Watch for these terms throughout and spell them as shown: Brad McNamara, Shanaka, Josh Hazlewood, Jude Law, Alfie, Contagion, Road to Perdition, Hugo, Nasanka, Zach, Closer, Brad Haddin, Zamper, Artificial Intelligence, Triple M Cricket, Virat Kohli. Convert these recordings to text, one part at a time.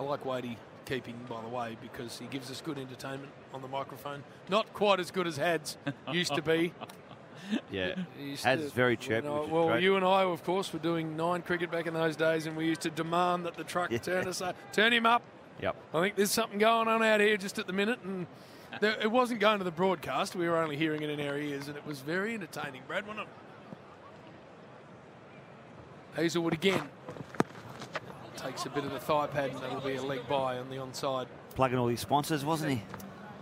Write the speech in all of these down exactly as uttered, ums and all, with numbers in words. I like Wadey keeping, by the way, because he gives us good entertainment on the microphone. Not quite as good as Hads used to be. Yeah, Hads is very chirpy. You know, well, great. You and I, of course, were doing nine cricket back in those days, and we used to demand that the truck yeah. turn us up, turn him up. Yep. I think there's something going on out here just at the minute, and there, it wasn't going to the broadcast. We were only hearing it in our ears, and it was very entertaining. Brad, why not? Hazlewood again. Takes a bit of the thigh pad, and that'll be a leg bye on the onside. Plugging all these sponsors, wasn't he?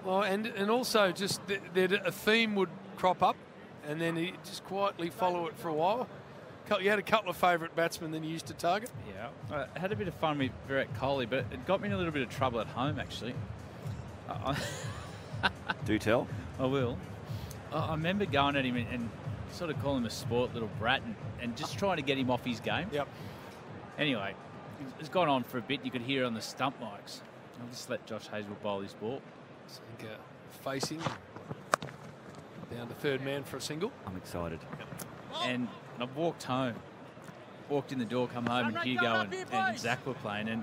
Well, and and also just th that a theme would crop up, and then he just quietly follow it for a while. You had a couple of favourite batsmen that you used to target. Yeah, I had a bit of fun with Virat Kohli, but it got me in a little bit of trouble at home, actually. Uh, Do tell. I will. I remember going at him and, and sort of calling him a sport little brat, and, and just trying to get him off his game. Yep. Anyway, it's gone on for a bit. You could hear it on the stump mics. I'll just let Josh Hazlewood bowl his ball. Nasanka facing. Down to third man for a single. I'm excited. And I walked home. Walked in the door, come home, and Hugo and, and Zach were playing. And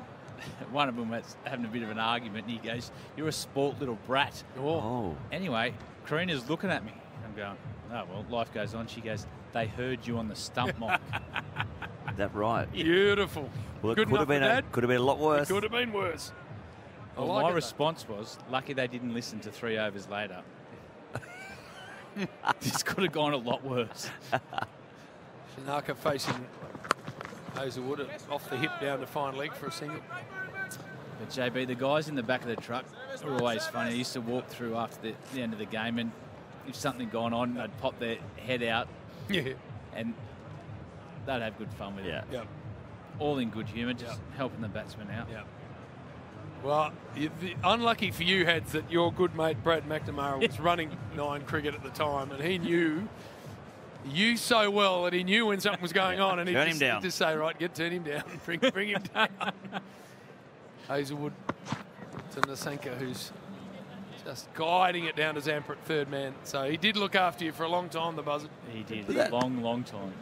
one of them was having a bit of an argument. And he goes, "You're a sport little brat." Oh. Anyway, Karina's looking at me. I'm going, "Oh, well, life goes on." She goes, "They heard you on the stump mic." That right. Beautiful. Well, it could have been a, could have been a lot worse. It could have been worse. Well, like my it, response though. was, lucky they didn't listen to three overs later. This could have gone a lot worse. Shanaka facing Hazlewood off the hip down to fine leg for a single. But J B, the guys in the back of the truck are always funny. They used to walk through after the, the end of the game, and if something gone on, they'd pop their head out. Yeah. And they'd have good fun with it. Yeah. Yep. All in good humour, just yep. helping the batsman out. Yep. Well, unlucky for you, Hads, that your good mate Brad McNamara was running nine cricket at the time, and he knew you so well that he knew when something was going on, and he just, he'd just say, "Right, get turn him down, bring, bring him down." Hazlewood to Nasanka, who's just guiding it down to Zamper at third man. So he did look after you for a long time, the buzzer. He did, a long, long time.